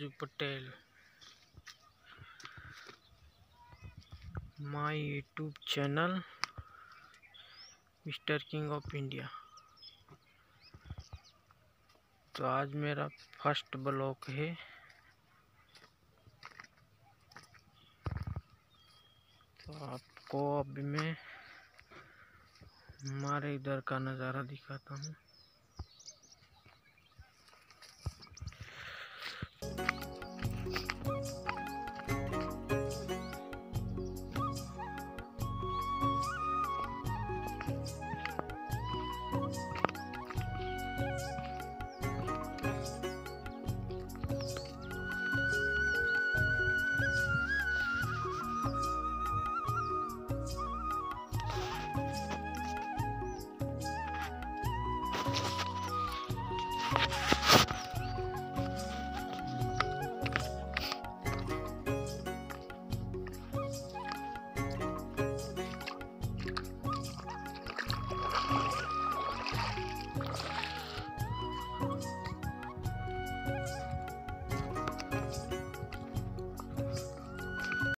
अजू Patel. My YouTube channel mister king of India. तो आज मेरा फर्स्ट ब्लॉग है। तो आपको अभी मैं हमारे इधर का नज़ारा दिखाता हूँ।